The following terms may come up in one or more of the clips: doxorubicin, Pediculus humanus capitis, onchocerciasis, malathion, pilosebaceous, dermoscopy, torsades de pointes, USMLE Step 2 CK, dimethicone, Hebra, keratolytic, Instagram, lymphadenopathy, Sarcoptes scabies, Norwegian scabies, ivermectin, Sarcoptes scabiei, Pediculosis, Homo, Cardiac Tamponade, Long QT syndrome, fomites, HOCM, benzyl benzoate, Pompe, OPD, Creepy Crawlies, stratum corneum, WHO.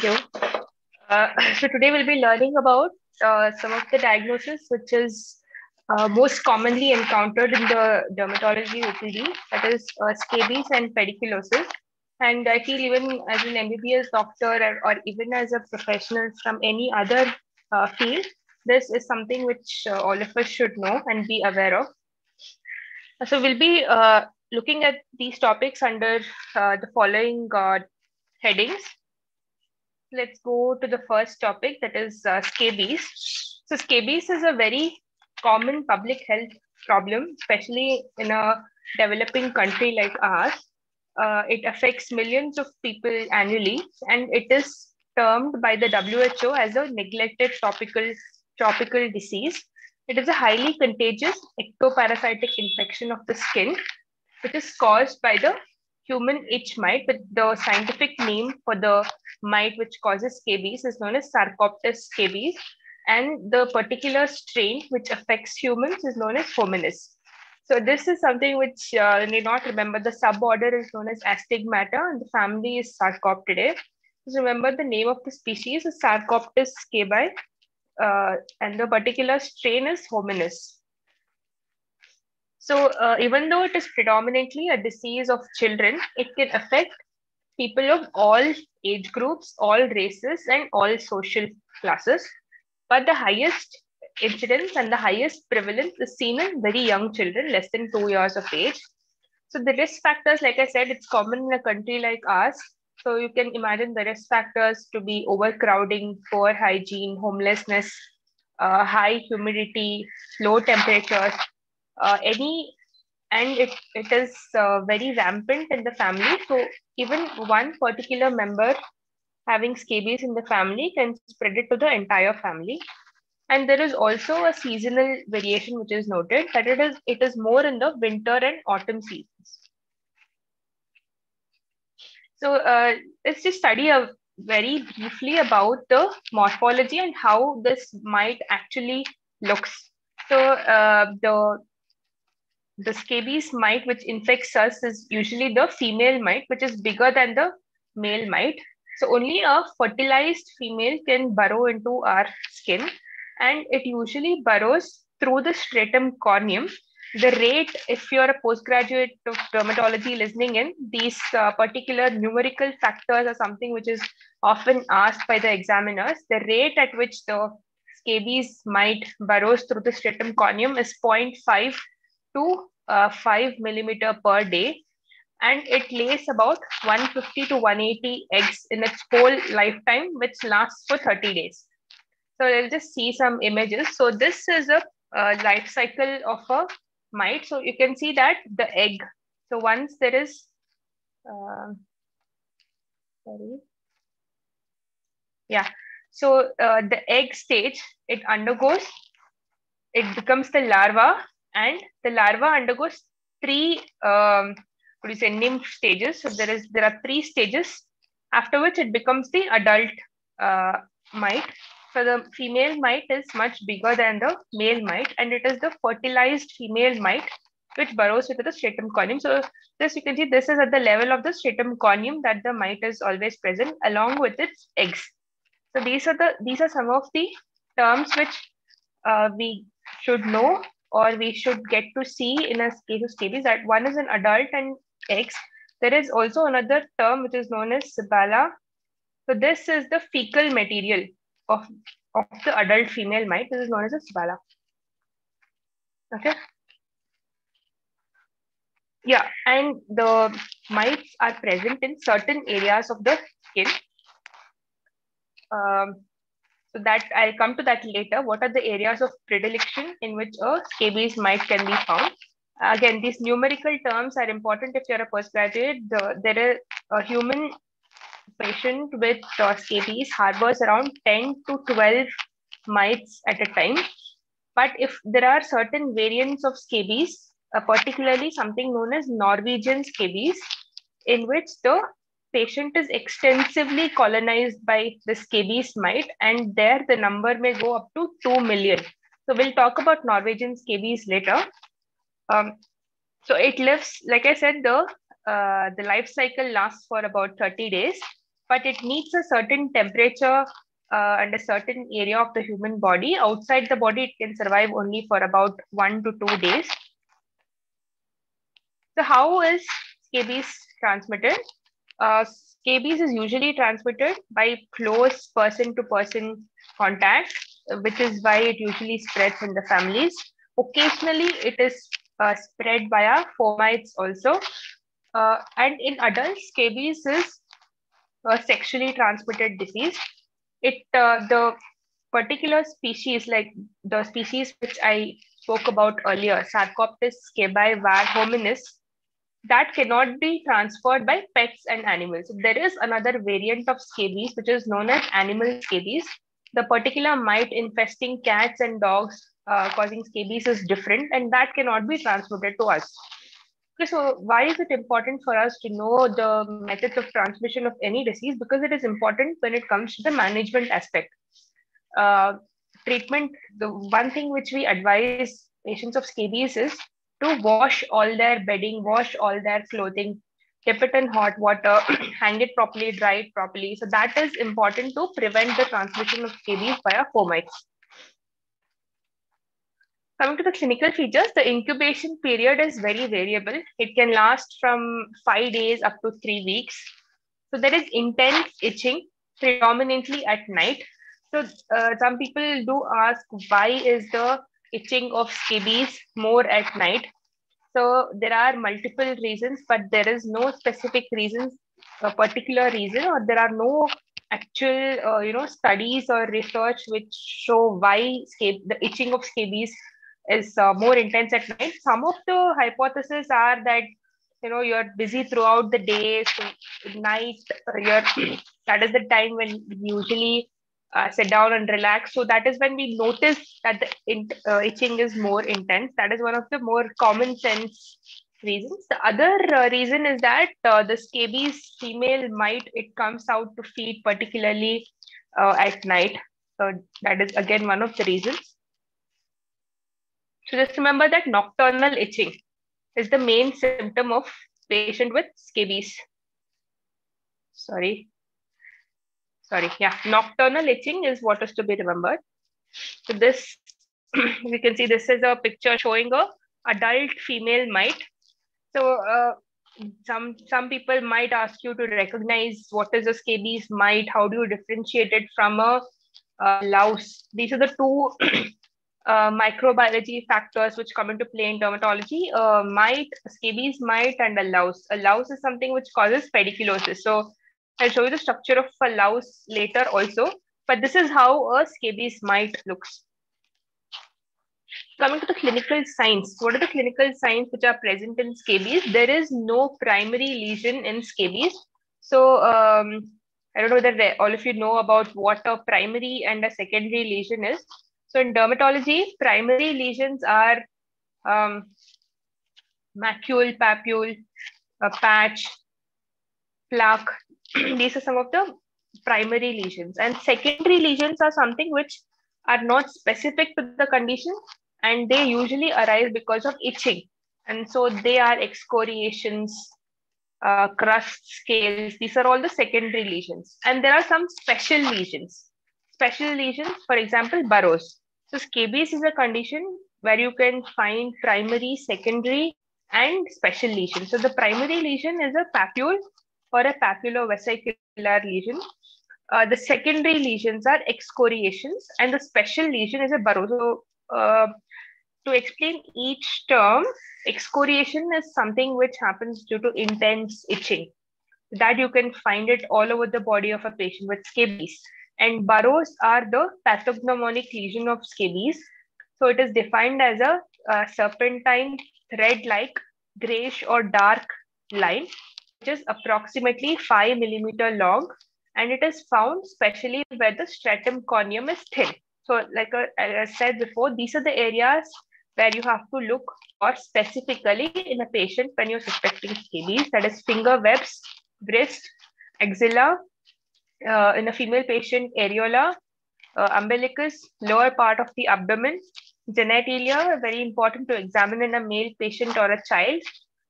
Thank you. So today we'll be learning about some of the diagnoses which is most commonly encountered in the dermatology OPD, that is scabies and pediculosis. And I feel even as an MBBS doctor or even as a professional from any other field, this is something which all of us should know and be aware of. So we'll be looking at these topics under the following headings. Let's go to the first topic, that is scabies. So scabies is a very common public health problem, especially in a developing country like ours. It affects millions of people annually, and it is termed by the WHO as a neglected tropical disease. It is a highly contagious ectoparasitic infection of the skin, which is caused by the human itch mite, but the scientific name for the mite which causes scabies is known as Sarcoptes scabies, and the particular strain which affects humans is known as hominis. So this is something which you need not remember. The suborder is known as Astigmata, and the family is Sarcoptidae. Just remember the name of the species is Sarcoptes scabiei, and the particular strain is hominis. So even though it is predominantly a disease of children, it can affect people of all age groups, all races, and all social classes. But the highest incidence and the highest prevalence is seen in very young children, less than 2 years of age. So the risk factors, like I said, it's common in a country like ours. So you can imagine the risk factors to be overcrowding, poor hygiene, homelessness, high humidity, low temperatures, and it is very rampant in the family. So even one particular member having scabies in the family can spread it to the entire family. And there is also a seasonal variation which is noted, that it is more in the winter and autumn seasons. So let's just study very briefly about the morphology and how this mite actually looks. So the scabies mite which infects us is usually the female mite, which is bigger than the male mite. So only a fertilized female can burrow into our skin, and it usually burrows through the stratum corneum. The rate, if you're a postgraduate of dermatology listening in, these particular numerical factors are something which is often asked by the examiners. The rate at which the scabies mite burrows through the stratum corneum is 0.5 to 5 millimeter per day. And it lays about 150 to 180 eggs in its whole lifetime, which lasts for 30 days. So let's just see some images. So this is a life cycle of a mite. So you can see that the egg. So once there is, So the egg stage, it undergoes, it becomes the larva, and the larva undergoes three, could you say, nymph stages. So there are three stages, after which it becomes the adult mite. So the female mite is much bigger than the male mite, and it is the fertilized female mite which burrows into the stratum corneum. So this, you can see, this is at the level of the stratum corneum that the mite is always present along with its eggs. So these are some of the terms which we should know, or we should get to see in a case of scabies. That one is an adult and eggs. There is also another term which is known as cibala. So this is the fecal material of the adult female mite. This is known as a cibala. Okay. Yeah, and the mites are present in certain areas of the skin. So that I'll come to that later. What are the areas of predilection in which a scabies mite can be found? Again, these numerical terms are important if you're a postgraduate. There is a human patient with scabies harbors around 10 to 12 mites at a time. But if there are certain variants of scabies, particularly something known as Norwegian scabies, in which the patient is extensively colonized by the scabies mite, and there the number may go up to 2 million. So we'll talk about Norwegian scabies later. So it lives, like I said, the life cycle lasts for about 30 days. but it needs a certain temperature and a certain area of the human body. Outside the body, it can survive only for about 1 to 2 days. So how is scabies transmitted? Scabies is usually transmitted by close person-to-person contact, which is why it usually spreads in the families. Occasionally, it is spread via fomites also. And in adults, scabies is a sexually transmitted disease. It the particular species, like the species which I spoke about earlier, Sarcoptes scabiei var hominis, that cannot be transferred by pets and animals. There is another variant of scabies which is known as animal scabies. The particular mite infesting cats and dogs causing scabies is different, and that cannot be transmitted to us. Okay, so why is it important for us to know the methods of transmission of any disease? Because it is important when it comes to the management aspect. Treatment, the one thing which we advise patients of scabies is to wash all their bedding, wash all their clothing, dip it in hot water, hang it properly, dry it properly. So that is important to prevent the transmission of scabies via fomites. Coming to the clinical features, the incubation period is very variable. It can last from 5 days up to 3 weeks. So there is intense itching, predominantly at night. So some people do ask, why is the itching of scabies more at night? So there are multiple reasons, but there is no specific reasons, a particular reason, or there are no actual studies or research which show why the itching of scabies is more intense at night. Some of the hypotheses are that, you're busy throughout the day, so at night, that is the time when we usually sit down and relax. So that is when we notice that the itching is more intense. That is one of the more common sense reasons. The other reason is that the scabies female mite, it comes out to feed particularly at night. So that is again one of the reasons. So just remember that nocturnal itching is the main symptom of patient with scabies. Nocturnal itching is what is to be remembered. So this, we can see this is a picture showing a adult female mite. So some people might ask you to recognize what is a scabies mite, how do you differentiate it from a louse. These are the two microbiology factors which come into play in dermatology, scabies mite and a louse. A louse is something which causes pediculosis. So I'll show you the structure of a louse later also, but this is how a scabies mite looks. Coming to the clinical signs, what are the clinical signs which are present in scabies? There is no primary lesion in scabies. So I don't know whether all of you know about what a primary and a secondary lesion is. So in dermatology, primary lesions are macule, papule, a patch, plaque. These are some of the primary lesions. And secondary lesions are something which are not specific to the condition, and they usually arise because of itching. And so they are excoriations, crust, scales. These are all the secondary lesions. And there are some special lesions. Special lesions, for example, burrows. So scabies is a condition where you can find primary, secondary, and special lesions. So the primary lesion is a papule or a papulovesicular lesion. The secondary lesions are excoriations, and the special lesion is a burrow. So to explain each term, excoriation is something which happens due to intense itching. That you can find it all over the body of a patient with scabies. And burrows are the pathognomonic lesion of scabies. So it is defined as a serpentine thread-like grayish or dark line, which is approximately 5 millimeter long. And it is found especially where the stratum corneum is thin. So like I said before, these are the areas where you have to look for specifically in a patient when you're suspecting scabies. That is finger webs, wrist, axilla, in a female patient, areola, umbilicus, lower part of the abdomen, genitalia, very important to examine in a male patient or a child,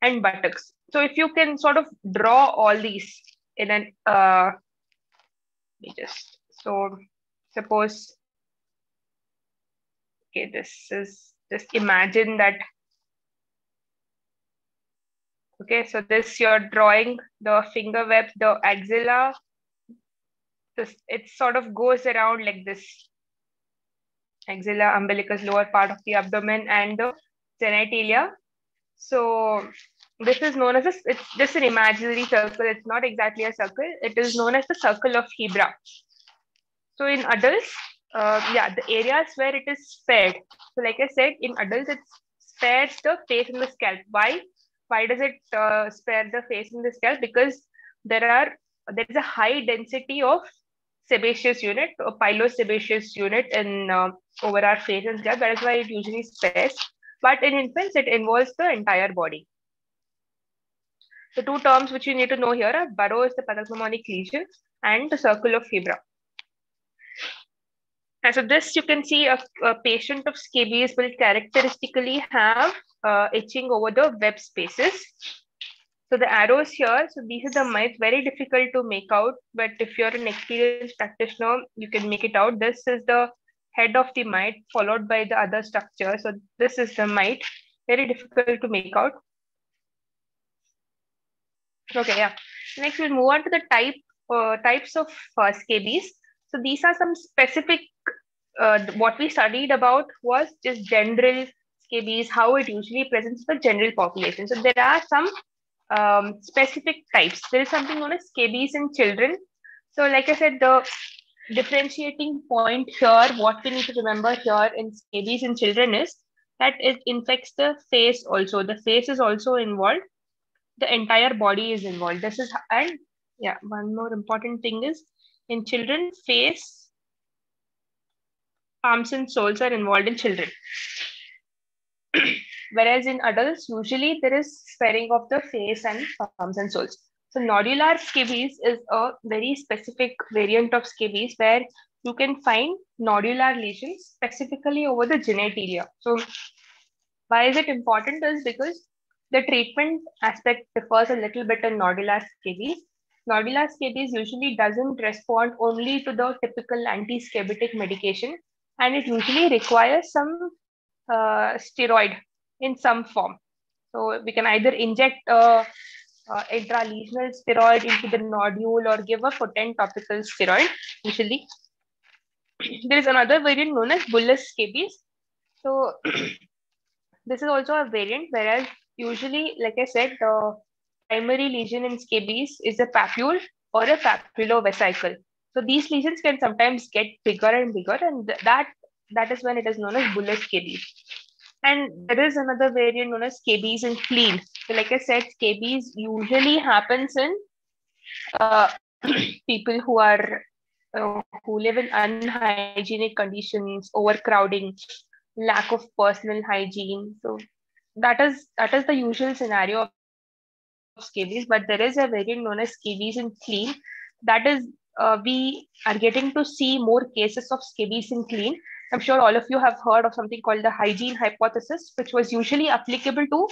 and buttocks. So if you can sort of draw all these in an meters. So suppose, okay, this is, just imagine that, okay, so this you're drawing the finger web, the axilla, this, it sort of goes around like this. Axilla, umbilicus, lower part of the abdomen, and the genitalia. So this is known as a, it's just an imaginary circle. It's not exactly a circle. It is known as the circle of Hebra. So in adults, yeah, the areas where it is spared. So like I said, in adults, it spares the face and the scalp. Why? Why does it spare the face and the scalp? Because there is a high density of sebaceous unit or pilosebaceous unit in over our face and scalp. That is why it usually spares. But in infants, it involves the entire body. The two terms which you need to know here are burrow is the pathognomonic lesion and the circle of Hebra. And so this you can see a patient of scabies will characteristically have itching over the web spaces. So the arrows here, so these are the mites, very difficult to make out, but if you're an experienced practitioner, you can make it out. This is the head of the mite followed by the other structure. So this is the mite, very difficult to make out. Okay, yeah. Next we'll move on to the types of scabies. So these are some specific, what we studied about was just general scabies, how it usually presents the general population. So there are some specific types. There is something known as scabies in children. So like I said, the differentiating point here, what we need to remember here in scabies in children is that it infects the face also. The face is also involved. The entire body is involved. This is, and yeah, one more important thing is in children, face, arms and soles are involved in children. Whereas in adults, usually there is sparing of the face and arms and soles. So nodular scabies is a very specific variant of scabies where you can find nodular lesions specifically over the genitalia. So why is it important is because the treatment aspect differs a little bit in nodular scabies. Nodular scabies usually doesn't respond only to the typical anti-scabitic medication, and it usually requires some steroid in some form. So we can either inject intralesional steroid into the nodule or give a potent topical steroid usually. There is another variant known as bullous scabies. So this is also a variant, whereas usually, like I said, the primary lesion in scabies is a papule or a papullovesicle. So these lesions can sometimes get bigger and bigger, and that is when it is known as bullous scabies. And there is another variant known as scabies in fleas. So like I said, scabies usually happens in people who are who live in unhygienic conditions, overcrowding, lack of personal hygiene. So that is the usual scenario of scabies. But there is a variant known as scabies in clean. That is, we are getting to see more cases of scabies in clean. I'm sure all of you have heard of something called the hygiene hypothesis, which was usually applicable to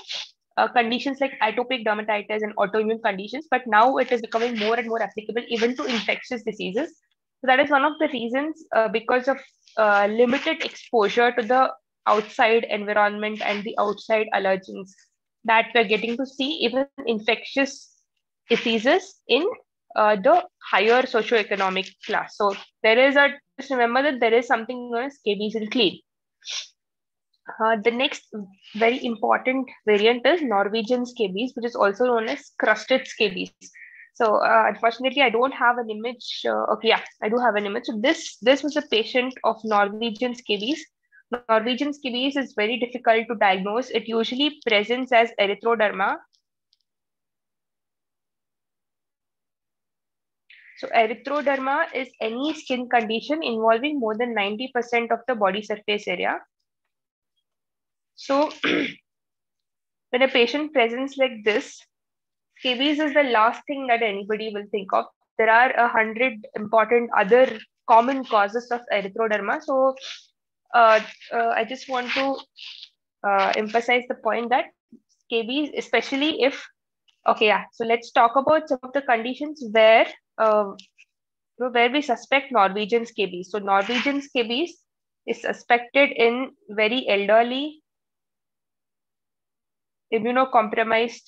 conditions like atopic dermatitis and autoimmune conditions. But now it is becoming more and more applicable even to infectious diseases. So that is one of the reasons because of limited exposure to the outside environment and the outside allergens that we're getting to see even infectious diseases in the higher socioeconomic class. So there is a, just remember that there is something known as scabies in clean. The next very important variant is Norwegian scabies, which is also known as crusted scabies. So unfortunately, I don't have an image. Okay, yeah, I do have an image. So this was a patient of Norwegian scabies. Norwegian scabies is very difficult to diagnose. It usually presents as erythroderma. So erythroderma is any skin condition involving more than 90% of the body surface area. So when a patient presents like this, scabies is the last thing that anybody will think of. There are 100 important other common causes of erythroderma. So I just want to emphasize the point that scabies, especially if, okay, yeah, so let's talk about some of the conditions where So where we suspect Norwegian scabies. So Norwegian scabies is suspected in very elderly, immunocompromised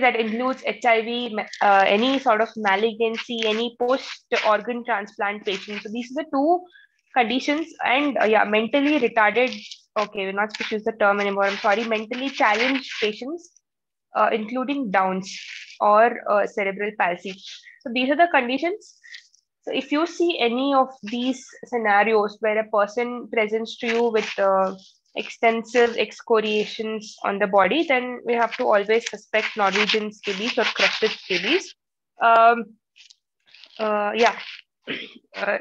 that includes HIV, any sort of malignancy, any post-organ transplant patient. So these are the two conditions. And yeah, mentally retarded, okay, we're not supposed to use the term anymore, I'm sorry, mentally challenged patients, including Downs or cerebral palsy. So these are the conditions. So if you see any of these scenarios where a person presents to you with extensive excoriations on the body, then we have to always suspect Norwegian scabies or crusted scabies. Yeah,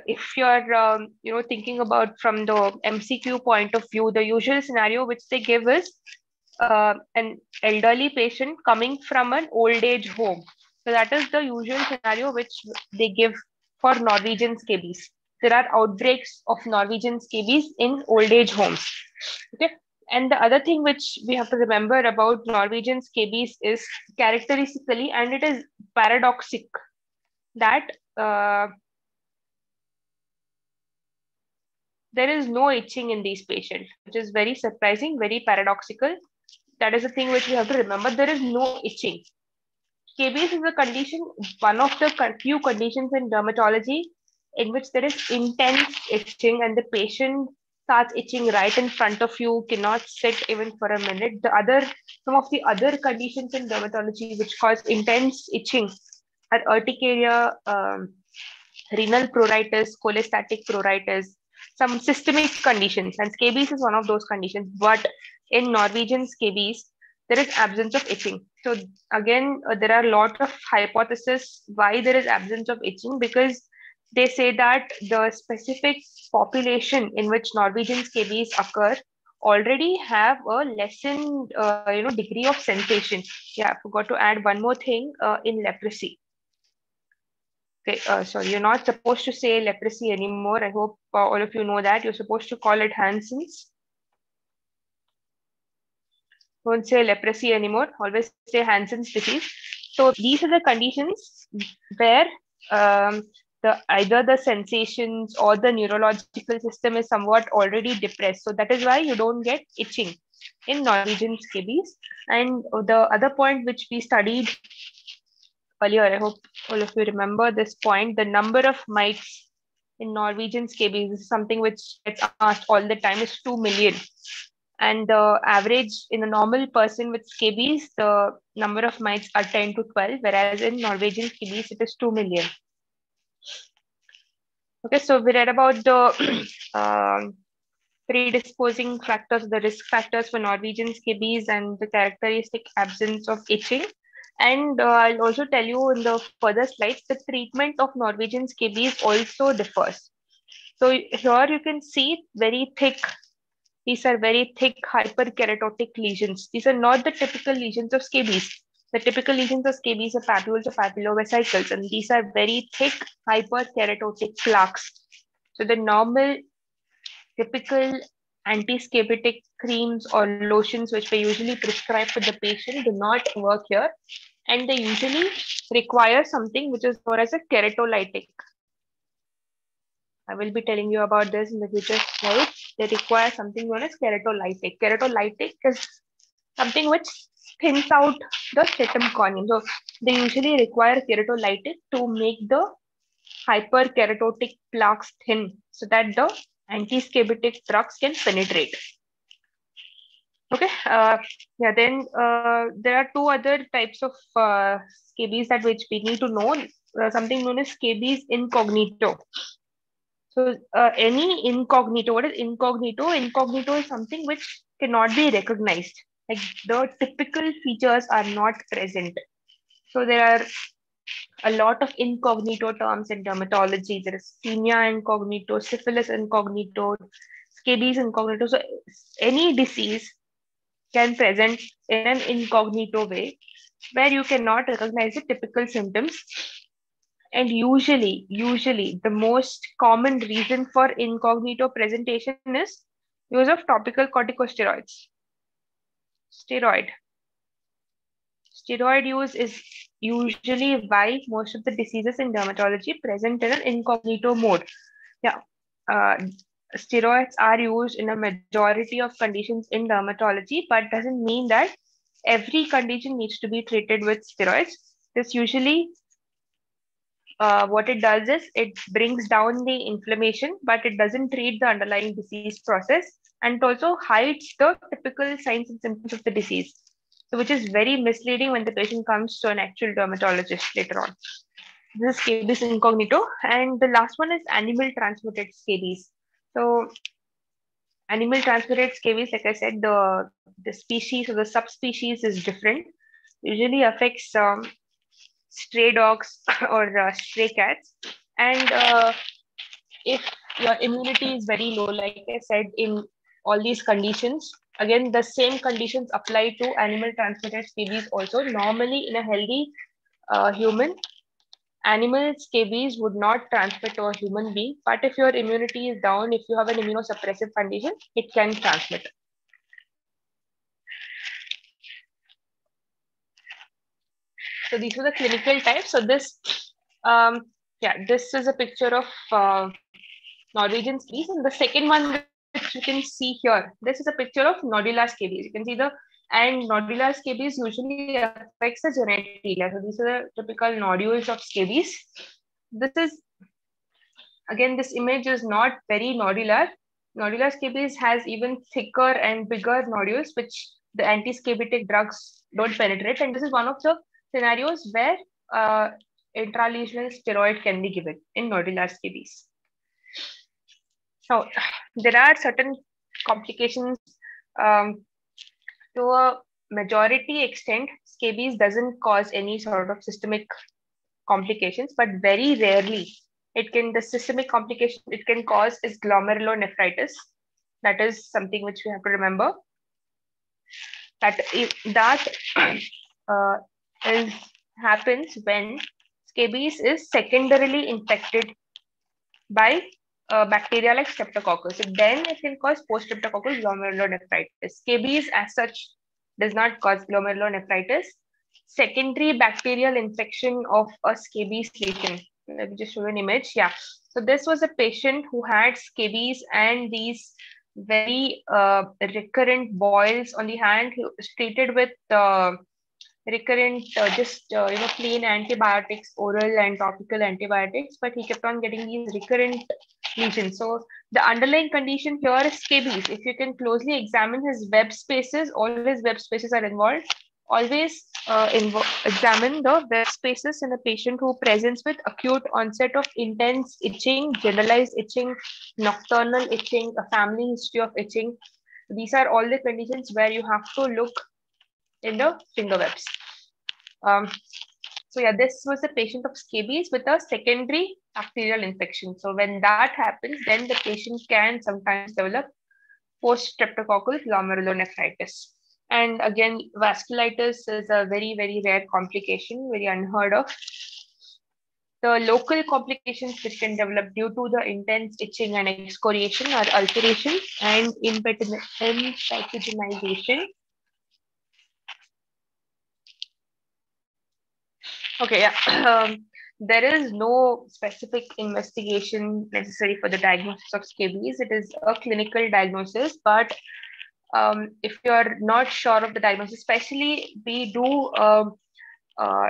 if you're thinking about from the MCQ point of view, the usual scenario which they give is an elderly patient coming from an old age home. So that is the usual scenario which they give for Norwegian scabies. There are outbreaks of Norwegian scabies in old age homes. Okay, and the other thing which we have to remember about Norwegian scabies is characteristically, and it is paradoxic, that there is no itching in these patients, which is very surprising, very paradoxical. That is the thing which we have to remember. There is no itching. Scabies is a condition, one of the few conditions in dermatology in which there is intense itching and the patient starts itching right in front of you, cannot sit even for a minute. The other, some of the other conditions in dermatology which cause intense itching are urticaria, renal pruritus, cholestatic pruritus, some systemic conditions, and scabies is one of those conditions. But in Norwegian scabies, there is absence of itching. So again, there are a lot of hypotheses why there is absence of itching, because they say that the specific population in which Norwegian scabies occur already have a lessened degree of sensation. Yeah, I forgot to add one more thing in leprosy. Okay, sorry, you're not supposed to say leprosy anymore. I hope all of you know that. You're supposed to call it Hansen's. Don't say leprosy anymore. Always say Hansen's disease. So these are the conditions where either the sensations or the neurological system is somewhat already depressed. So that is why you don't get itching in Norwegian scabies. And the other point which we studied earlier, I hope all of you remember this point, the number of mites in Norwegian scabies is something which gets asked all the time, is 2 million. And the average in a normal person with scabies, the number of mites are 10 to 12, whereas in Norwegian scabies, it is 2 million. Okay, so we read about the predisposing factors, the risk factors for Norwegian scabies and the characteristic absence of itching. And I'll also tell you in the further slides, the treatment of Norwegian scabies also differs. So here you can see very thick, these are very thick hyperkeratotic lesions. These are not the typical lesions of scabies. The typical lesions of scabies are papules or papillovesicles, and these are very thick hyperkeratotic plaques. So the normal, typical anti-scabitic creams or lotions which were usually prescribed for the patient do not work here, and they usually require something which is known as a keratolytic. I will be telling you about this in the future slides. They require something known as keratolytic. Keratolytic is something which thins out the stratum corneum. So they usually require keratolytic to make the hyperkeratotic plaques thin so that the anti-scabitic drugs can penetrate. Okay, yeah, then there are two other types of scabies that which we need to know, something known as scabies incognito. So any incognito, what is incognito? Incognito is something which cannot be recognized. Like the typical features are not present. So there are a lot of incognito terms in dermatology. There is senia incognito, syphilis incognito, scabies incognito. So any disease can present in an incognito way where you cannot recognize the typical symptoms. And usually the most common reason for incognito presentation is use of topical corticosteroids. steroid use is usually why most of the diseases in dermatology present in an incognito mode. Yeah, steroids are used in a majority of conditions in dermatology, but doesn't mean that every condition needs to be treated with steroids. This usually, what it does is it brings down the inflammation, but it doesn't treat the underlying disease process, and it also hides the typical signs and symptoms of the disease, which is very misleading when the patient comes to an actual dermatologist later on. This is scabies incognito. And the last one is animal transmitted scabies. So animal transmitted scabies, like I said, the species or the subspecies is different. Usually affects stray dogs or stray cats. And if your immunity is very low, like I said, in all these conditions, again, the same conditions apply to animal transmitted scabies also. Normally, in a healthy human, animal scabies would not transmit to a human being, but if your immunity is down, if you have an immunosuppressive condition, it can transmit. So these are the clinical types. So this, this is a picture of Norwegian scabies, and the second one which you can see here, this is a picture of nodular scabies. You can see the nodular scabies usually affects the genetic area. So these are the typical nodules of scabies. This is, again, this image is not very nodular. Nodular scabies has even thicker and bigger nodules, which the anti-scabitic drugs don't penetrate. And this is one of the scenarios where intralesional steroid can be given in nodular scabies. So there are certain complications. To a majority extent, scabies doesn't cause any sort of systemic complications, but very rarely it can, the systemic complication it can cause is glomerulonephritis. That is something which we have to remember. That happens when scabies is secondarily infected by bacteria like streptococcus. Then it can cause post-streptococcus glomerulonephritis. Scabies as such does not cause glomerulonephritis. Secondary bacterial infection of a scabies lesion. Let me just show you an image. Yeah. So this was a patient who had scabies and these very recurrent boils on the hand. He was treated with recurrent, plain antibiotics, oral and topical antibiotics, but he kept on getting these recurrent lesions. So the underlying condition here is scabies. If you can closely examine his web spaces, all his web spaces are involved. Always examine the web spaces in a patient who presents with acute onset of intense itching, generalized itching, nocturnal itching, a family history of itching. These are all the conditions where you have to look in the finger webs. So yeah, this was a patient of scabies with a secondary bacterial infection. So when that happens, then the patient can sometimes develop post-streptococcal glomerulonephritis. And again, vasculitis is a very, very rare complication, very unheard of. The local complications which can develop due to the intense itching and excoriation are ulceration and impetiginization. Okay, yeah. There is no specific investigation necessary for the diagnosis of scabies. It is a clinical diagnosis, but if you're not sure of the diagnosis, especially we do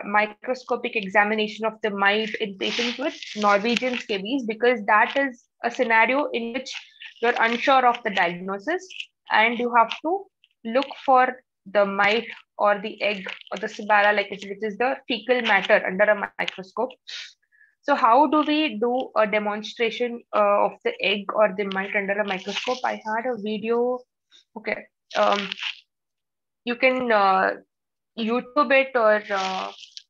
microscopic examination of the mite in patients with Norwegian scabies, because that is a scenario in which you're unsure of the diagnosis and you have to look for the mite or the egg or the cibala, like it, which is the fecal matter under a microscope. So how do we do a demonstration of the egg or the mite under a microscope? I had a video. Okay, you can YouTube it, or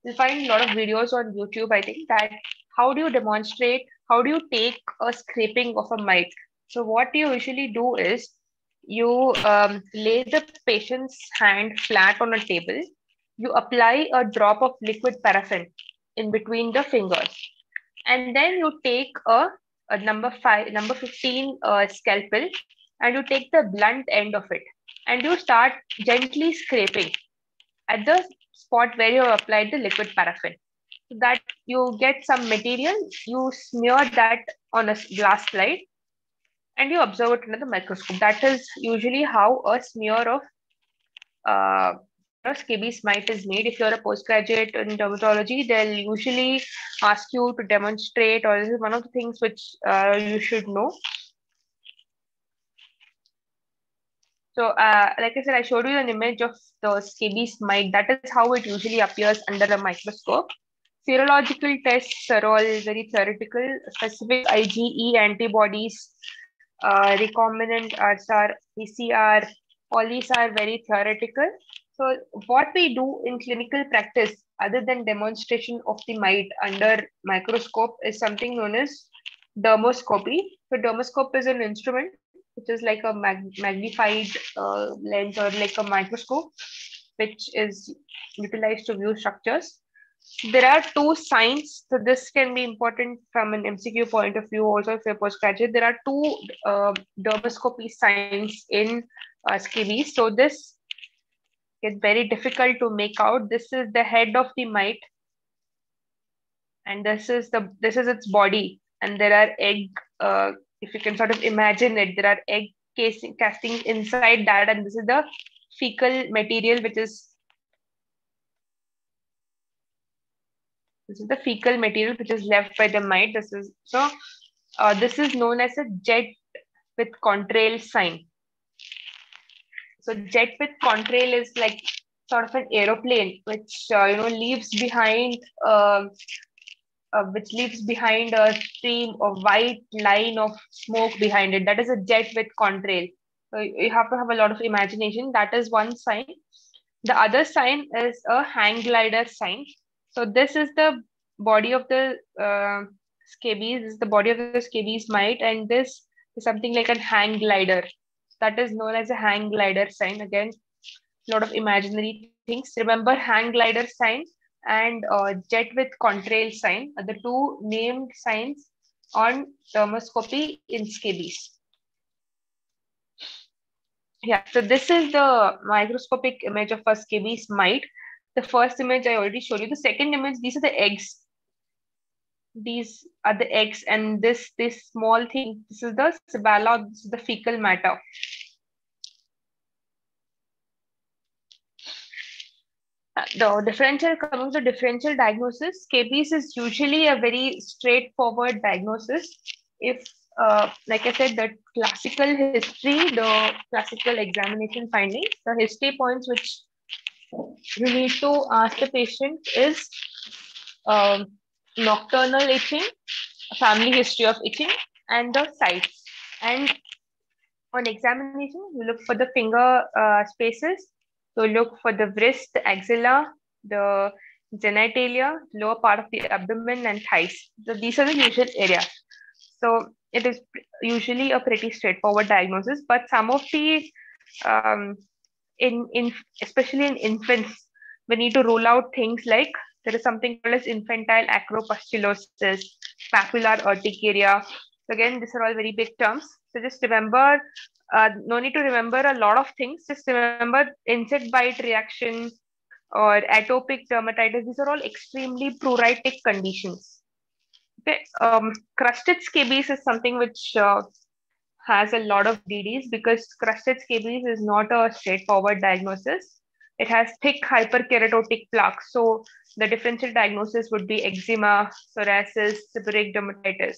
you'll find a lot of videos on YouTube, I think, that how do you demonstrate, how do you take a scraping of a mite? So what you usually do is you lay the patient's hand flat on a table. You apply a drop of liquid paraffin in between the fingers. And then you take a number 15 scalpel, and you take the blunt end of it. And you start gently scraping at the spot where you have applied the liquid paraffin. So that you get some material, you smear that on a glass slide and you observe it under the microscope. That is usually how a smear of scabies mite is made. If you're a postgraduate in dermatology, they'll usually ask you to demonstrate, or this is one of the things which you should know. So like I said, I showed you an image of the scabies mite. That is how it usually appears under a microscope. Serological tests are all very theoretical. Specific IgE antibodies, recombinant RSR, PCR, all these are very theoretical. So what we do in clinical practice, other than demonstration of the mite under microscope, is something known as dermoscopy. So dermoscope is an instrument which is like a magnified lens or like a microscope, which is utilized to view structures. There are two signs, so this can be important from an MCQ point of view also if you're postgraduate. There are two dermoscopy signs in scabies. So this is very difficult to make out. This is the head of the mite, and this is its body, and there are egg, if you can sort of imagine it, there are egg castings inside that, and this is the fecal material, which is left by the mite. This is so. This is known as a jet with contrail sign. So jet with contrail is like sort of an aeroplane, which leaves behind. Which leaves behind a stream or white line of smoke behind it. That is a jet with contrail. So you have to have a lot of imagination. That is one sign. The other sign is a hang glider sign. So this is the body of the scabies. This is the body of the scabies mite, and this is something like a hang glider. That is known as a hang glider sign. Again, a lot of imaginary things. Remember hang glider sign and jet with contrail sign are the two named signs on dermoscopy in scabies. Yeah, so this is the microscopic image of a scabies mite. The first image I already showed you. The second image, these are the eggs. These are the eggs, and this small thing, this is the cibala, this is the fecal matter. The differential, coming to differential diagnosis, scabies is usually a very straightforward diagnosis. If, like I said, the classical history, the classical examination findings, the history points which you need to ask the patient is nocturnal itching, family history of itching, and the sites. And on examination, you look for the finger spaces. So look for the wrist, the axilla, the genitalia, lower part of the abdomen, and thighs. So these are the usual areas. So it is usually a pretty straightforward diagnosis, but some of the, especially in infants, we need to rule out things like there is something called as infantile acropustulosity, papular urticaria. So again, these are all very big terms. So just remember, no need to remember a lot of things. Just remember insect bite reaction or atopic dermatitis. These are all extremely pruritic conditions. Okay. Crusted scabies is something which has a lot of DDs, because crusted scabies is not a straightforward diagnosis. It has thick hyperkeratotic plaques. So the differential diagnosis would be eczema, psoriasis, seborrheic dermatitis.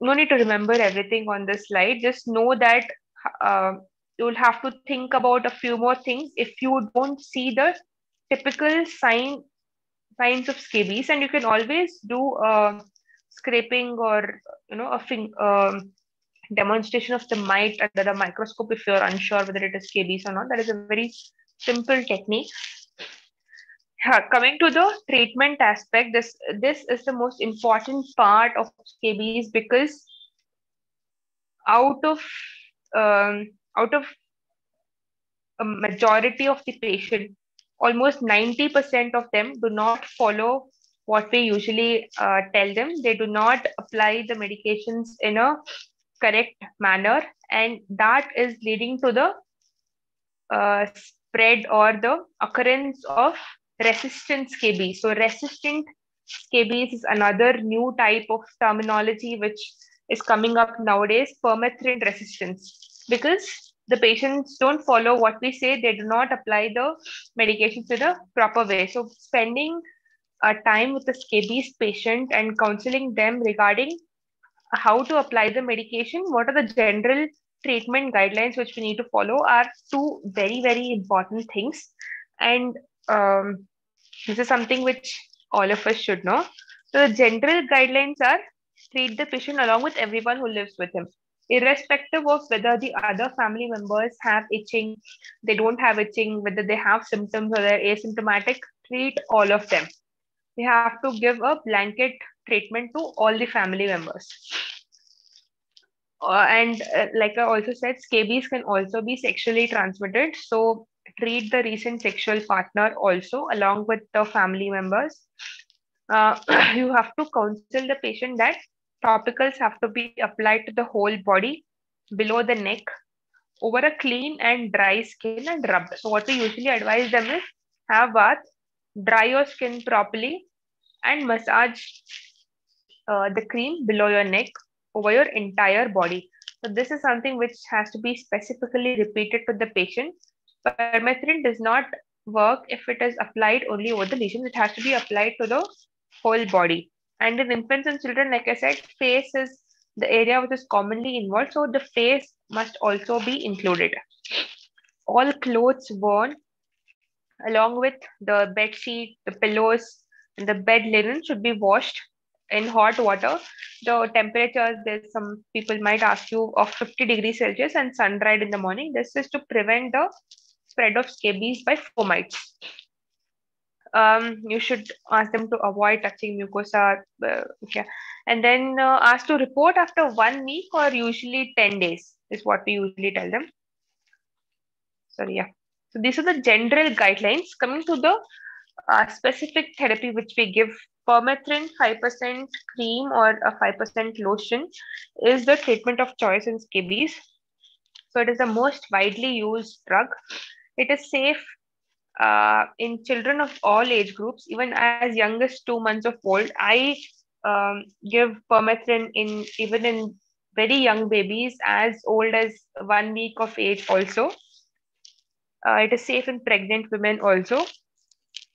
No need to remember everything on this slide. Just know that you'll have to think about a few more things if you don't see the typical signs of scabies. And you can always do scraping or a demonstration of the mite under the microscope if you're unsure whether it is scabies or not. That is a very simple technique. Coming to the treatment aspect, this is the most important part of scabies, because out of a majority of the patient, almost 90% of them do not follow what we usually tell them. They do not apply the medications in a correct manner, and that is leading to the spread or the occurrence of resistant scabies. So resistant scabies is another new type of terminology which is coming up nowadays, permethrin resistance, because the patients don't follow what we say, they do not apply the medications in the proper way. So spending time with the scabies patient and counseling them regarding how to apply the medication, what are the general treatment guidelines which we need to follow, are two very, very important things. And this is something which all of us should know. So the general guidelines are: treat the patient along with everyone who lives with him, irrespective of whether the other family members have itching, they don't have itching, whether they have symptoms or they're asymptomatic, treat all of them. We have to give a blanket treatment to all the family members. Like I also said, scabies can also be sexually transmitted. So treat the recent sexual partner also along with the family members. You have to counsel the patient that topicals have to be applied to the whole body, below the neck, over a clean and dry skin and rubbed. So what we usually advise them is have bath, dry your skin properly, and massage the cream below your neck, over your entire body. So this is something which has to be specifically repeated to the patient. Permethrin does not work if it is applied only over the lesions. It has to be applied to the whole body. And in infants and children, like I said, face is the area which is commonly involved. So the face must also be included. All clothes worn along with the bed sheet, the pillows, and the bed linen should be washed in hot water. The temperatures, there's some people might ask you, of 50 degrees Celsius and sun dried in the morning. This is to prevent the spread of scabies by fomites. You should ask them to avoid touching mucosa. And then ask to report after 1 week or usually 10 days is what we usually tell them. Sorry, yeah. So these are the general guidelines. Coming to the specific therapy which we give, permethrin 5% cream or a 5% lotion is the treatment of choice in scabies. So it is the most widely used drug. It is safe in children of all age groups, even as young as 2 months of old. I give permethrin even in very young babies as old as 1 week of age also. It is safe in pregnant women also.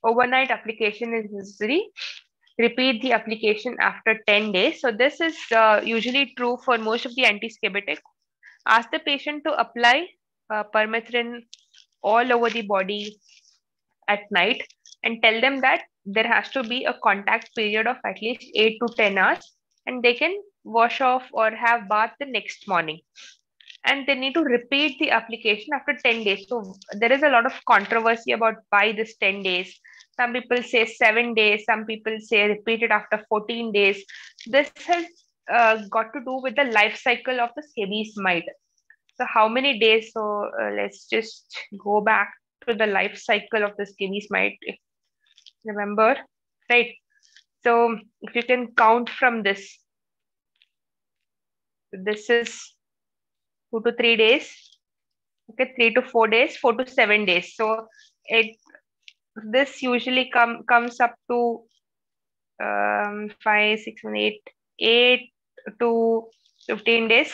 Overnight application is necessary. Repeat the application after 10 days. So this is usually true for most of the antiscabitic. Ask the patient to apply permethrin all over the body at night and tell them that there has to be a contact period of at least 8 to 10 hours and they can wash off or have bath the next morning. And they need to repeat the application after 10 days. So there is a lot of controversy about why this 10 days. Some people say 7 days. Some people say repeat it after 14 days. This has got to do with the life cycle of the scabies mite. So how many days? So let's just go back to the life cycle of the scabies mite. Remember, right? So if you can count from this, this is 2 to 3 days, okay, 3 to 4 days, 4 to 7 days. So this usually comes up to 8 to 15 days.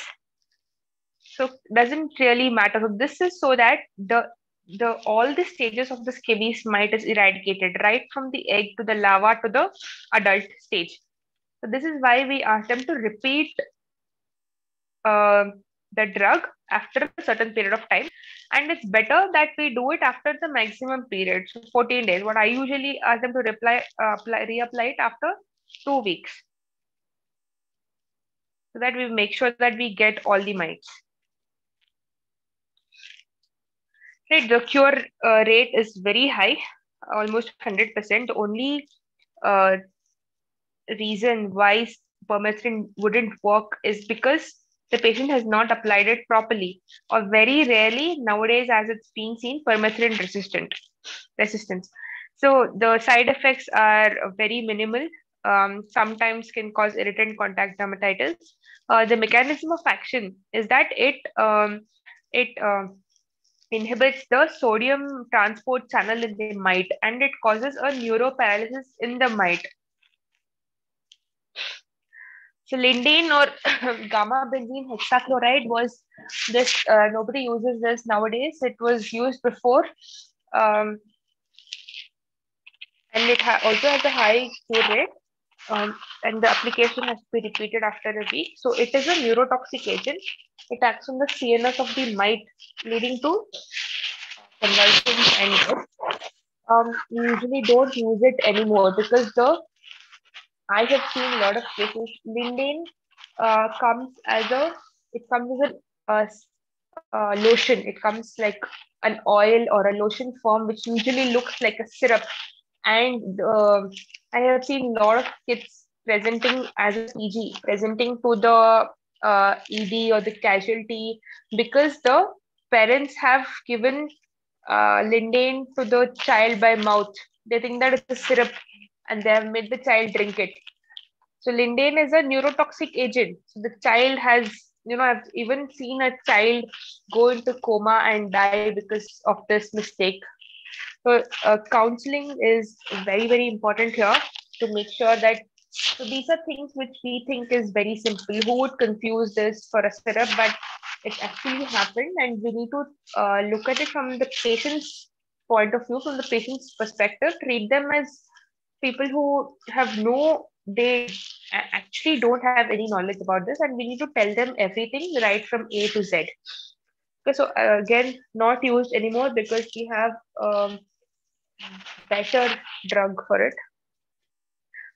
So doesn't really matter. So this is so that all the stages of the scabies mite is eradicated, right from the egg to the larva to the adult stage. So this is why we ask them to repeat the drug after a certain period of time, and it's better that we do it after the maximum period, so 14 days. What I usually ask them to reapply it after 2 weeks, so that we make sure that we get all the mites. Right, the cure rate is very high, almost 100%. The only reason why permethrin wouldn't work is because the patient has not applied it properly, or very rarely nowadays, as it's being seen, permethrin resistance. So the side effects are very minimal. Sometimes can cause irritant contact dermatitis. The mechanism of action is that it inhibits the sodium transport channel in the mite, and it causes a neuroparalysis in the mite. So lindane or gamma benzene hexachloride was this, nobody uses this nowadays. It was used before. And it also has a high cure rate, and the application has to be repeated after a week. So it is a neurotoxic agent. It acts on the CNS of the mite, leading to convulsions and death. We usually don't use it anymore because I have seen a lot of cases. Lindane comes as a lotion. It comes like an oil or a lotion form, which usually looks like a syrup. And I have seen a lot of kids presenting as a PG, presenting to the ED or the casualty, because the parents have given lindane to the child by mouth. They think that it's a syrup and they have made the child drink it. So lindane is a neurotoxic agent. So the child has, you know, I've even seen a child go into coma and die because of this mistake. So counseling is very, very important here to make sure that, so these are things which we think is very simple. Who would confuse this for a syrup? But it actually happened, and we need to look at it from the patient's point of view, from the patient's perspective, treat them as people who have they actually don't have any knowledge about this, and we need to tell them everything right from A to Z. Okay, so again, not used anymore because we have better drug for it.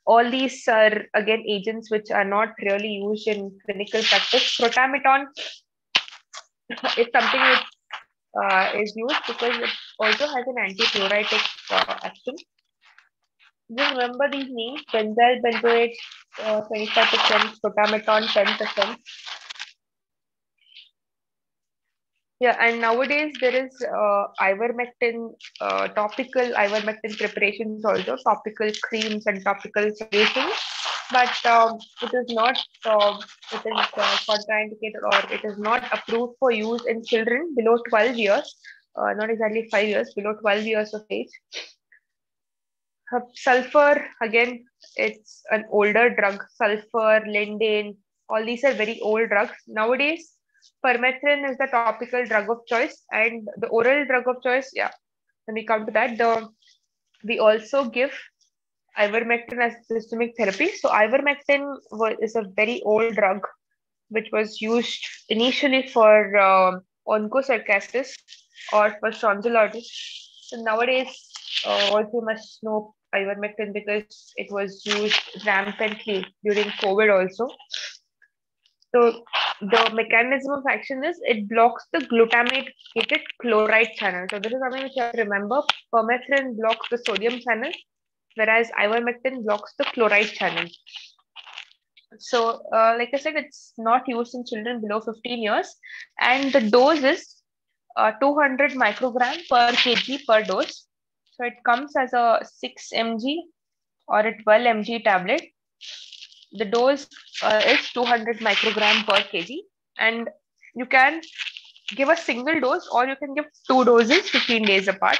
All these are again agents which are not really used in clinical practice. Protamethon is something which is used because it also has an antipruritic action. Just remember these names: benzyl benzoate 25%, protamethon 10%. Yeah, and nowadays there is ivermectin, topical ivermectin preparations also, topical creams and topical solutions, but it is not contraindicated, or it is not approved for use in children below 12 years, not exactly 5 years, below 12 years of age. Sulfur, again, it's an older drug. Sulfur, lindane, all these are very old drugs. Nowadays, permethrin is the topical drug of choice, and the oral drug of choice, yeah, when we come to that, we also give ivermectin as systemic therapy. So ivermectin is a very old drug which was used initially for onchocerciasis or for tonsillitis. So nowadays, also must know ivermectin because it was used rampantly during COVID also. So the mechanism of action is it blocks the glutamated chloride channel. So this is something which you have to remember. Permethrin blocks the sodium channel, whereas ivermectin blocks the chloride channel. So like I said, it's not used in children below 15 years. And the dose is 200 microgram per kg per dose. So it comes as a 6 mg or a 12 mg tablet. The dose is 200 microgram per kg, and you can give a single dose or you can give 2 doses 15 days apart.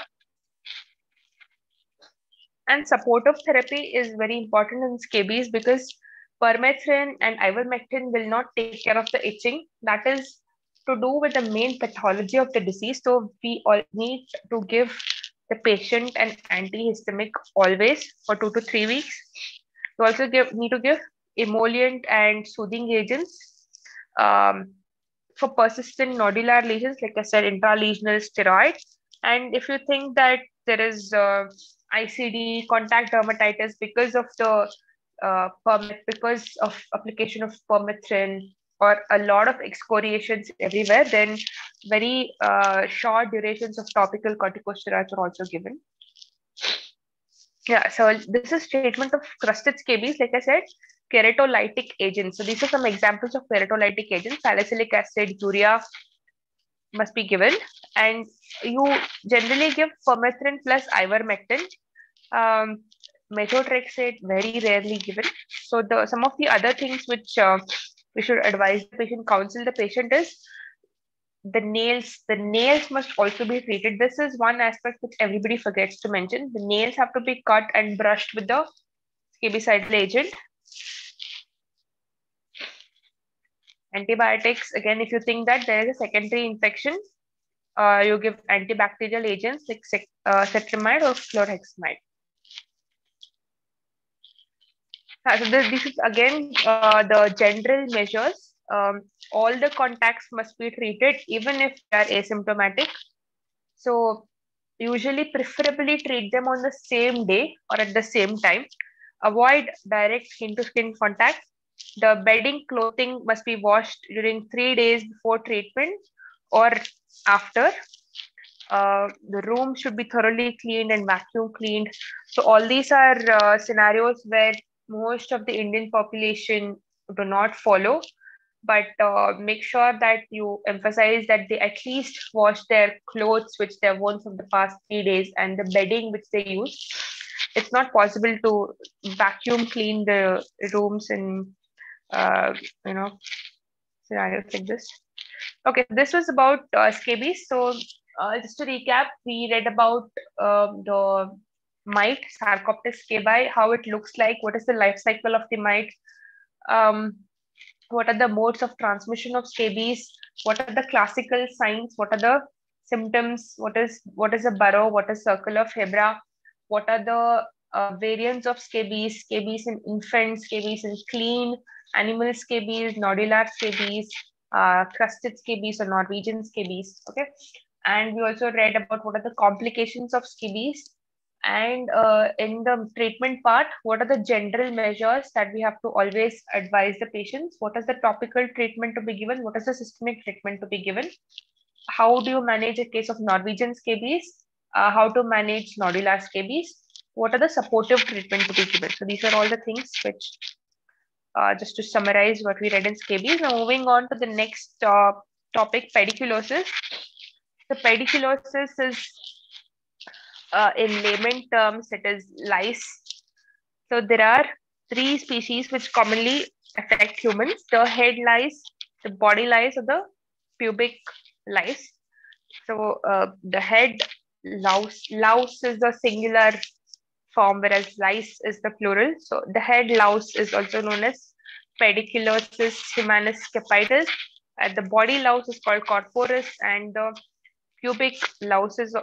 And supportive therapy is very important in scabies because permethrin and ivermectin will not take care of the itching. That is to do with the main pathology of the disease. So we all need to give the patient an antihistamic always for 2 to 3 weeks. You also need to give emollient and soothing agents for persistent nodular lesions, like I said, intralesional steroids. And if you think that there is ICD, contact dermatitis, because of the because of application of permethrin or a lot of excoriations everywhere, then very short durations of topical corticosteroids are also given. Yeah, so this is treatment of crusted scabies, like I said, keratolytic agents. So these are some examples of keratolytic agents. Salicylic acid, urea must be given. And you generally give permethrin plus ivermectin. Methotrexate very rarely given. So some of the other things which we should advise the patient, counsel the patient is the nails must also be treated. This is one aspect which everybody forgets to mention. The nails have to be cut and brushed with the scabicidal agent. Antibiotics, again, if you think that there is a secondary infection, you give antibacterial agents like cetrimide or chlorhexidine. So this is again the general measures. All the contacts must be treated, even if they are asymptomatic. So usually preferably treat them on the same day or at the same time. Avoid direct skin-to-skin contact. The bedding clothing must be washed during 3 days before treatment or after. The room should be thoroughly cleaned and vacuum cleaned. So all these are scenarios where most of the Indian population do not follow, but make sure that you emphasize that they at least wash their clothes, which they have worn from the past 3 days, and the bedding which they use. It's not possible to vacuum clean the rooms in scenarios like this. Okay, this was about scabies. So just to recap, we read about the mite, Sarcoptes scabiei, how it looks like, what is the life cycle of the mite, what are the modes of transmission of scabies, what are the classical signs, what are the symptoms, what is a burrow, what is circle of Hebra, what are the variants of scabies, scabies in infants, scabies in clean, animal scabies, nodular scabies, crusted scabies or Norwegian scabies, okay? And we also read about what are the complications of scabies, and in the treatment part, what are the general measures that we have to always advise the patients? What is the topical treatment to be given? What is the systemic treatment to be given? How do you manage a case of Norwegian scabies? How to manage nodular scabies? What are the supportive treatment to be given? So these are all the things which, just to summarize what we read in scabies. Now moving on to the next topic, pediculosis. The pediculosis is, in layman terms, it is lice. So there are 3 species which commonly affect humans: the head lice, the body lice, or the pubic lice. So the head louse, louse is the singular form, whereas lice is the plural. So the head louse is also known as Pediculus humanus capitis. The body louse is called corporis, and the pubic louse is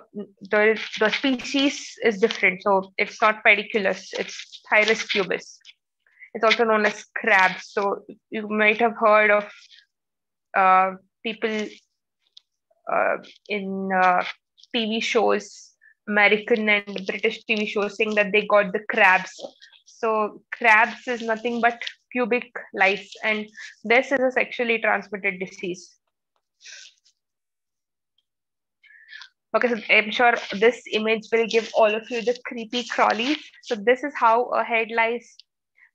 the species is different. So it's not Pediculus, it's Phthirus pubis. It's also known as crab. So you might have heard of people in TV shows, American and British TV shows, saying that they got the crabs. So crabs is nothing but pubic lice, and this is a sexually transmitted disease. Okay, so I'm sure this image will give all of you the creepy crawlies. So this is how a head lice,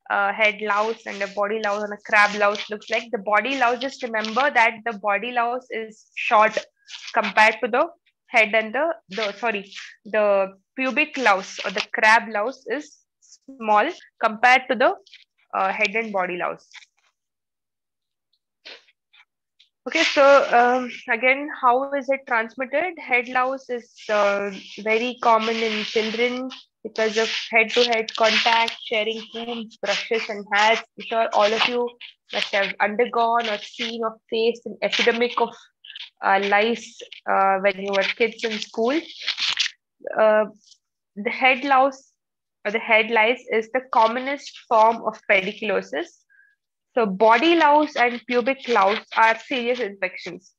head louse, and a body louse and a crab louse looks like. The body louse, just remember that the body louse is short compared to the head, and the pubic louse or the crab louse is small compared to the head and body louse. Okay, so again, how is it transmitted? Head louse is very common in children because of head-to-head contact, sharing combs, brushes, and hats. I'm sure all of you must have undergone or seen or faced an epidemic of lice when you were kids in school. The head louse or the head lice is the commonest form of pediculosis. So body louse and pubic louse are serious infections.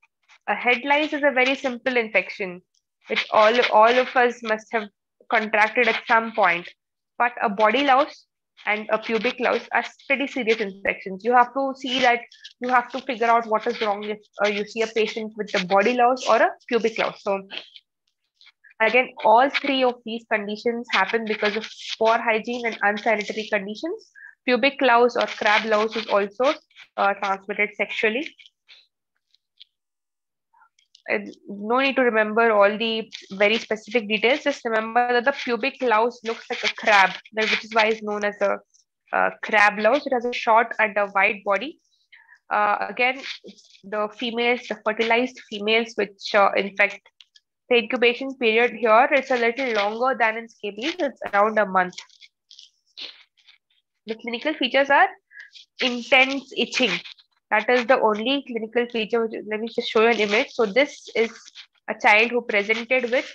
A head lice is a very simple infection, which all of us must have contracted at some point. But a body louse and a pubic louse are pretty serious infections. You have to see that, you have to figure out what is wrong if you see a patient with a body louse or a pubic louse. So again, all 3 of these conditions happen because of poor hygiene and unsanitary conditions. Pubic louse or crab louse is also transmitted sexually. No need to remember all the very specific details. Just remember that the pubic louse looks like a crab, which is why it's known as a crab louse. It has a short and a wide body. Again, the females, the fertilized females, which infect. The incubation period here is a little longer than in scabies. It's around a month. The clinical features are intense itching. That is the only clinical feature. Let me just show you an image. So this is a child who presented with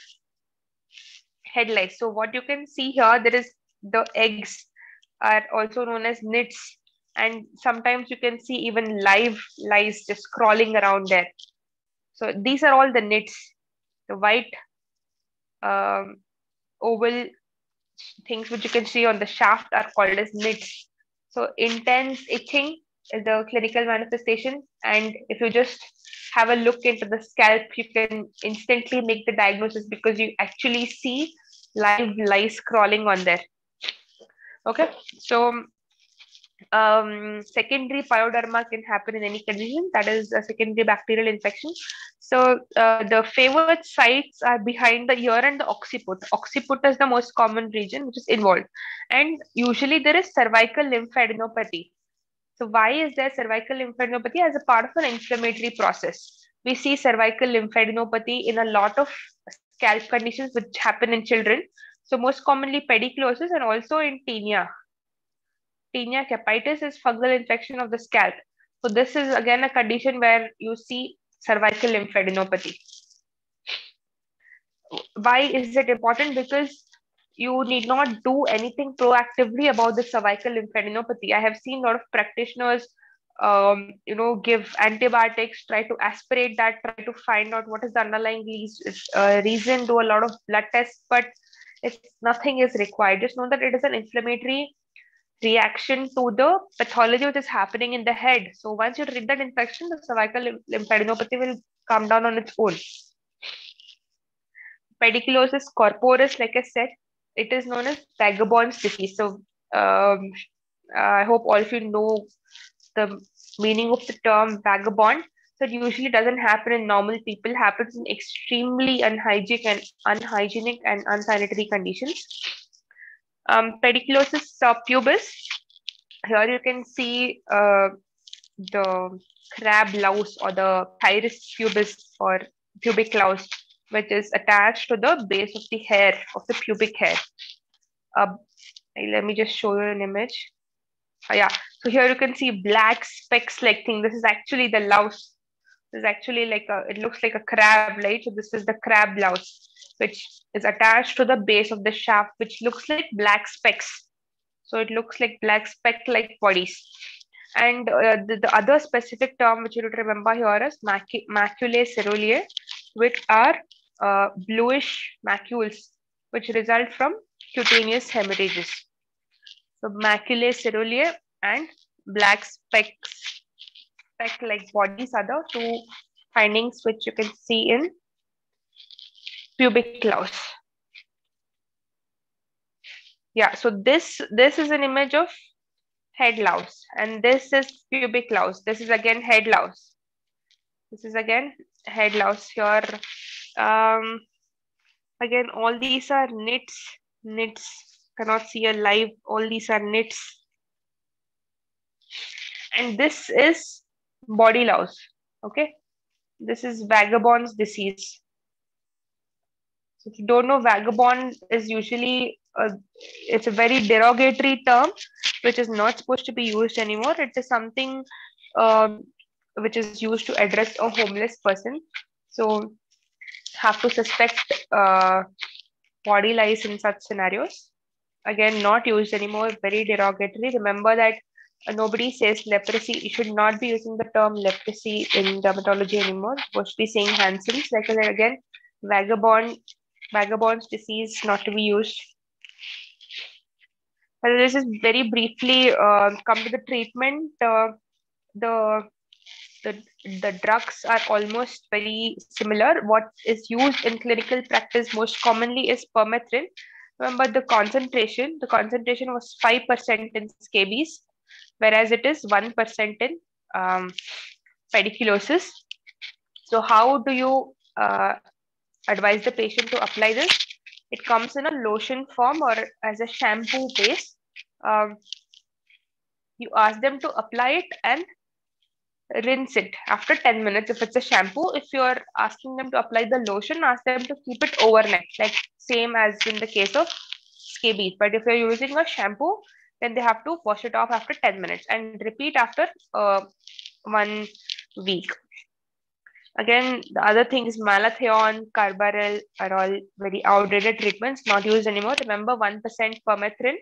head lice. So what you can see here, there is the eggs are also known as nits. And sometimes you can see even live lice just crawling around there. So these are all the nits, the white oval things which you can see on the shaft are called as nits. So intense itching is the clinical manifestation. And if you just have a look into the scalp, you can instantly make the diagnosis because you actually see live lice crawling on there. Okay, so secondary pyoderma can happen in any condition, that is a secondary bacterial infection. So the favored sites are behind the ear and the occiput. Occiput is the most common region which is involved, and usually there is cervical lymphadenopathy. So why is there cervical lymphadenopathy? As a part of an inflammatory process, we see cervical lymphadenopathy in a lot of scalp conditions which happen in children. So most commonly pediculosis and also in tinea. Tinea capitis is fungal infection of the scalp. So this is again a condition where you see cervical lymphadenopathy. Why is it important? Because you need not do anything proactively about the cervical lymphadenopathy. I have seen a lot of practitioners, give antibiotics, try to aspirate that, try to find out what is the underlying reason, do a lot of blood tests, but nothing is required. Just know that it is an inflammatory reaction to the pathology which is happening in the head. So once you treat that infection, the cervical lymphadenopathy will come down on its own. Pediculus corporis, like I said, it is known as vagabond's disease. So I hope all of you know the meaning of the term vagabond. So it usually doesn't happen in normal people, happens in extremely unhygienic and unsanitary conditions. Pediculus pubis, here you can see the crab louse or the Phthirus pubis or pubic louse, which is attached to the base of the hair, of the pubic hair. Let me just show you an image. So here you can see black specks like thing. This is actually the louse. This is actually like a, it looks like a crab, right? So this is the crab louse, which is attached to the base of the shaft, which looks like black specks. So it looks like black speck-like bodies. And the other specific term which you need to remember here is maculae cerulae, which are bluish macules, which result from cutaneous hemorrhages. So maculae cerulae and black specks, speck-like bodies are the two findings which you can see in pubic louse. Yeah, so this is an image of head louse, and this is pubic louse. This is again head louse. This is again head louse here. Again, all these are nits. Cannot see a live. All these are nits. And this is body louse. Okay, this is vagabond's disease. If you don't know, vagabond is usually, it's a very derogatory term, which is not supposed to be used anymore. It is something which is used to address a homeless person. So have to suspect body lice in such scenarios. Again, not used anymore, very derogatory. Remember that nobody says leprosy. You should not be using the term leprosy in dermatology anymore. You should be saying Hansen's. Like I said, again, vagabond's disease not to be used. And this is very briefly come to the treatment. The drugs are almost very similar. What is used in clinical practice most commonly is permethrin. Remember the concentration was 5% in scabies, whereas it is 1% in pediculosis. So how do you advise the patient to apply this? It comes in a lotion form or as a shampoo base. You ask them to apply it and rinse it after 10 minutes if it's a shampoo. If you are asking them to apply the lotion, ask them to keep it overnight, like same as in the case of scabies. But if you're using a shampoo, then they have to wash it off after 10 minutes and repeat after 1 week. Again, the other things, malathion, carbaryl are all very outdated treatments, not used anymore. Remember 1% permethrin.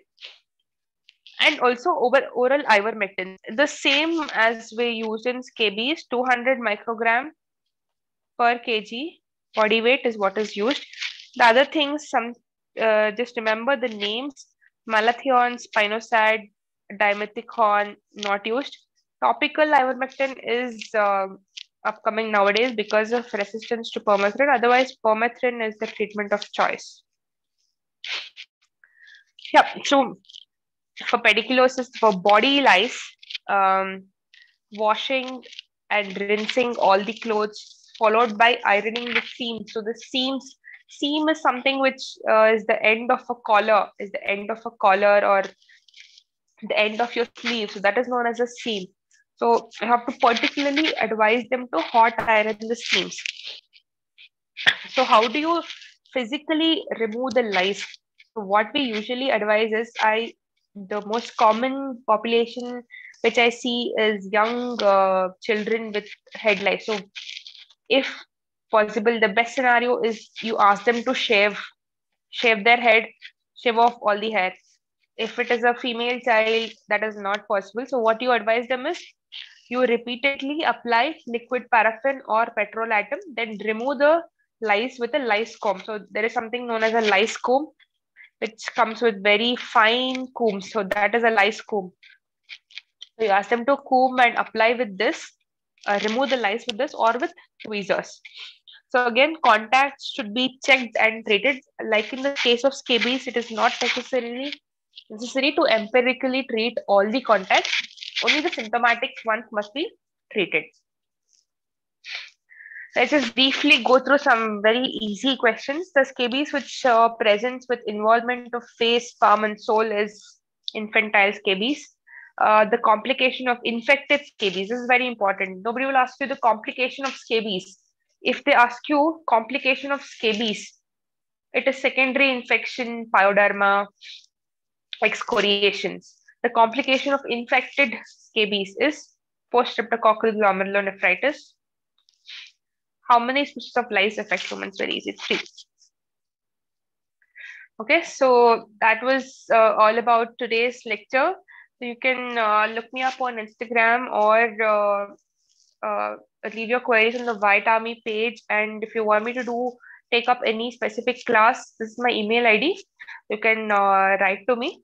And also oral ivermectin, the same as we use in scabies, 200 microgram per kg body weight is what is used. The other things, just remember the names, malathion, spinosad, dimethicone, not used. Topical ivermectin is upcoming nowadays because of resistance to permethrin. Otherwise, permethrin is the treatment of choice. Yeah, so for pediculosis, for body lice, washing and rinsing all the clothes, followed by ironing the seams. So the seams, seam is something which is the end of a collar, is the end of a collar or the end of your sleeve. So that is known as a seam. So I have to particularly advise them to hot iron the seams. So how do you physically remove the lice? So what we usually advise is, the most common population which I see is young children with head lice. So if possible, the best scenario is you ask them to shave their head, shave off all the hair. If it is a female child, that is not possible. So what you advise them is you repeatedly apply liquid paraffin or petrol atom, then remove the lice with a lice comb. So there is something known as a lice comb, which comes with very fine combs. So that is a lice comb. So you ask them to comb and apply with this, remove the lice with this or with tweezers. So again, contacts should be checked and treated. Like in the case of scabies, it is not necessary to empirically treat all the contacts. Only the symptomatic ones must be treated. Let's just briefly go through some very easy questions. The scabies which presents with involvement of face, palm, and sole is infantile scabies. The complication of infected scabies is very important. Nobody will ask you the complication of scabies. If they ask you complication of scabies, it is secondary infection, pyoderma, excoriations. The complication of infected scabies is post-streptococcal glomerulonephritis. How many species of lice affect humans? Very easy, 3. Okay, so that was all about today's lecture. So you can look me up on Instagram or leave your queries on the White Army page. And if you want me to take up any specific class, this is my email ID. You can write to me.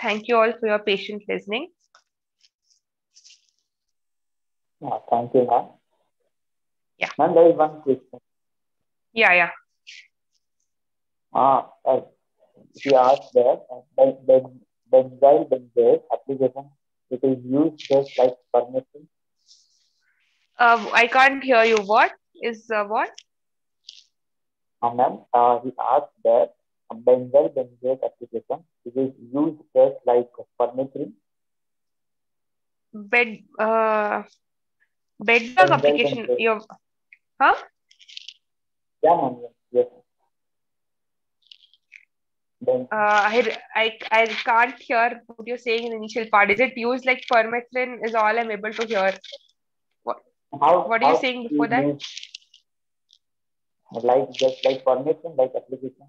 Thank you all for your patient listening. Yeah, thank you, ma'am. Yeah. Ma'am, there is one question. Yeah. She asked that benzoyl benzoate application, it is used just like permethrin. I can't hear you. What is what? Ma'am, he asked that benzoyl benzoate application, it is used just like permethrin. Bedbug application. Huh? Yeah, ma'am. Yes. Then I can't hear what you're saying in the initial part. Is it used like permethrin? Is all I'm able to hear. What are you saying before that? Like just like permethrin, like application.